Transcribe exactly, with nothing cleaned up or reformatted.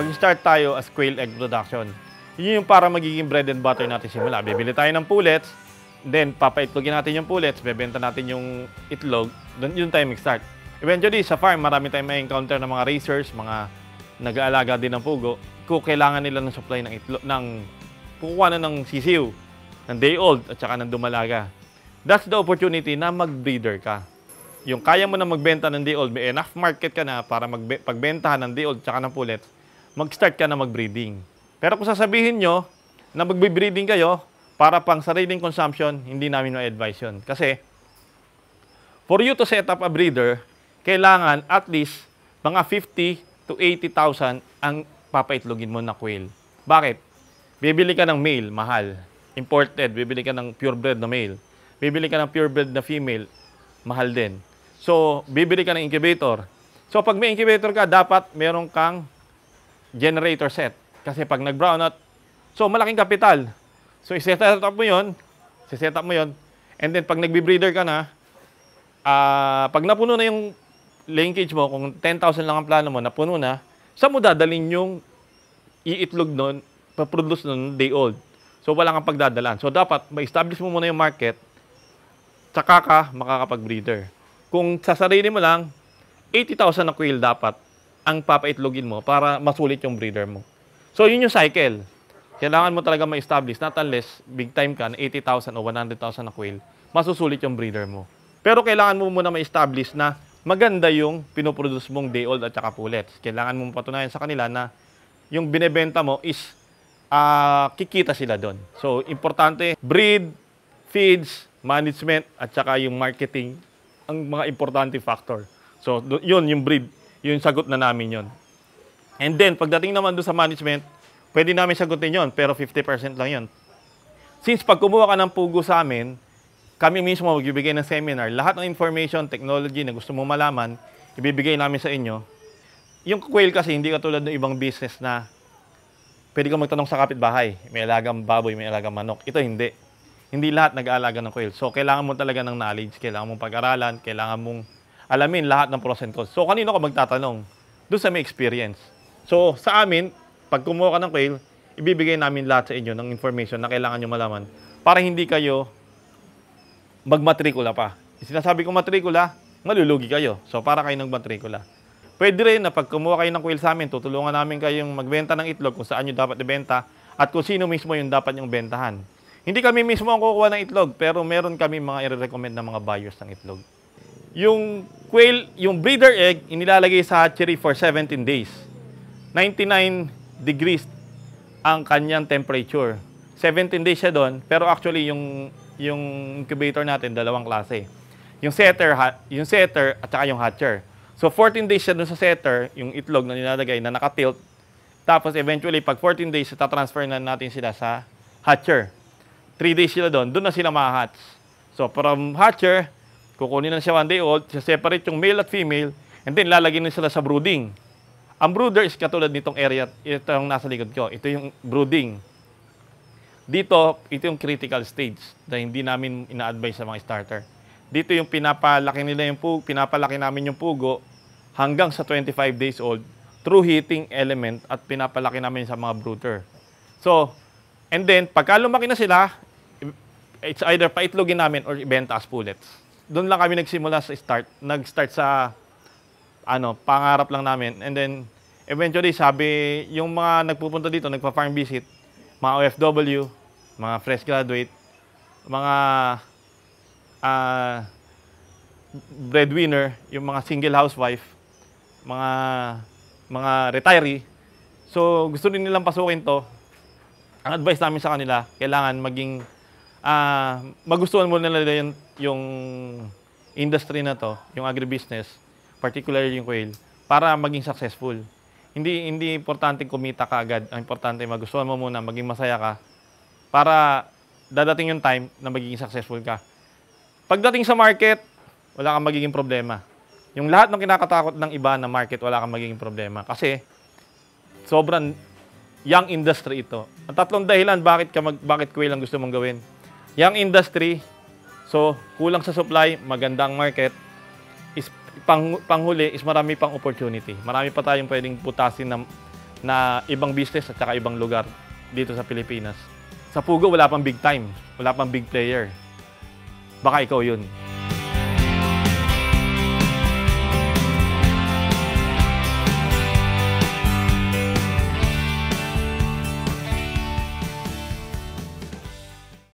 mag-start tayo as quail egg production. Yun yung para magiging bread and butter natin simula. Bibili tayo ng pullets, then papaitlogin natin yung pullets, bebenta natin yung itlog, dun, yun tayo mag-start. Eventually, sa farm, marami tayong ma-encounter ng mga racers, mga nag-aalaga din ng pugo, kung kailangan nila ng supply ng itlog, ng kukuha na ng sisiw, ng day old, at saka ng dumalaga. That's the opportunity na mag-breeder ka. Yung kaya mo na magbenta ng day old, may enough market ka na para pagbentahan ng day old tsaka ng pulet, mag-start ka na mag-breeding. Pero kung sasabihin nyo na mag-breeding kayo para pang sariling consumption, hindi namin ma-advise yun. Kasi, for you to set up a breeder, kailangan at least mga fifty to eighty thousand ang papaitlogin mo na quail. Bakit? Bibili ka ng male, mahal. Imported, bibili ka ng purebred na male. Bibili ka ng purebred na female, mahal din. So, bibili ka ng incubator. So, pag may incubator ka, dapat meron kang generator set. Kasi pag nag-brownout, so, malaking kapital. So, iset up mo yun. Iset up mo yun. And then, pag nag-breeder ka na, uh, pag napuno na yung linkage mo, kung ten thousand lang ang plano mo, napuno na, saan mo dadalhin yung iitlog nun, pa-produce nun, day old. So, wala kang pagdadalaan. So, dapat, ma-establish mo muna yung market, tsaka ka makakapag-breeder. Kung sa sarili mo lang, eighty thousand na quail dapat ang papaitlogin mo para masulit yung breeder mo. So, yun yung cycle. Kailangan mo talaga ma-establish, not unless big time ka na eighty thousand o one hundred thousand na quail, masusulit yung breeder mo. Pero kailangan mo muna ma-establish na maganda yung pinoproduce mong day old at saka pullets. Kailangan mo patunayan sa kanila na yung binebenta mo is uh, kikita sila doon. So, importante, breed, feeds, management at saka yung marketing ang mga importante factor. So, yun yung breed, yung sagot na namin yun. And then, pagdating naman doon sa management, pwede namin sagutin yun, pero fifty percent lang yun. Since pag kumuha ka ng pugo sa amin, kami mismo magbibigay ng seminar. Lahat ng information, technology na gusto mo malaman, ibibigay namin sa inyo. Yung quail kasi, hindi katulad ng ibang business na pwede kang magtanong sa kapitbahay, may alagang baboy, may alagang manok. Ito hindi. Hindi lahat nag-aalaga ng quail. So, kailangan mo talaga ng knowledge. Kailangan mong pag-aralan. Kailangan mong alamin lahat ng pros and cons. So, kanino ka magtatanong? Doon sa may experience. So, sa amin, pag kumuha ka ng quail, ibibigay namin lahat sa inyo ng information na kailangan nyo malaman para hindi kayo magmatrikula pa. Sinasabi kong matrikula, malulugi kayo. So, para kayo nagmatrikula. Pwede rin na pag kumuha kayo ng quail sa amin, tutulungan namin kayong magbenta ng itlog kung saan nyo dapat ibenta at kung sino mismo yung dapat yung bentahan. Hindi kami mismo ang kukuha ng itlog, pero meron kami mga i-recommend na mga buyers ng itlog. Yung quail, yung breeder egg, inilalagay sa hatchery for seventeen days. ninety-nine degrees ang kanyang temperature. seventeen days siya doon, pero actually yung, yung incubator natin, dalawang klase. Yung setter, yung setter at saka yung hatcher. So, fourteen days siya doon sa setter, yung itlog na nilalagay na nakatilt. Tapos, eventually, pag fourteen days, itatransfer na natin sila sa hatcher. three days sila doon, doon na sila ma-hatch. So, from hatcher, kukunin na siya one day old, separate yung male at female, and then lalagyan na sila sa brooding. Ang brooder is katulad nitong area, ito yung nasa likod ko, ito yung brooding. Dito, ito yung critical stage na hindi namin ina-advise sa mga starter. Dito yung pinapalaki nila yung pugo, pinapalaki namin yung pugo hanggang sa twenty-five days old through heating element at pinapalaki namin sa mga brooder. So, and then, pagka lumaki na sila, it's either paitlogin namin or ibenta as pullets. Doon lang kami nagsimula sa start. Nag-start sa ano, pangarap lang namin. And then, eventually, sabi, yung mga nagpupunta dito, nagpa-farm visit, mga O F W, mga fresh graduate, mga uh, breadwinner, yung mga single housewife, mga, mga retiree. So, gusto rin nilang pasukin to. Ang advice namin sa kanila, kailangan maging uh, magustuhan mo nila yung, yung industry na to, yung agribusiness, particularly yung quail, para maging successful. Hindi hindi importante kumita ka agad. Ang importante magustuhan mo muna, maging masaya ka, para dadating yung time na magiging successful ka. Pagdating sa market, wala kang magiging problema. Yung lahat ng kinakatakot ng iba na market, wala kang magiging problema. Kasi sobrang young industry ito. Ang tatlong dahilan bakit ka mag, bakit quail ang gusto mong gawin. Young industry, so kulang sa supply, magandang market, is pang, panghuli is marami pang opportunity. Marami pa tayong pwedeng putasin na na ibang business at saka ibang lugar dito sa Pilipinas. Sa Pugo, wala pang big time, wala pang big player. Baka ikaw yun.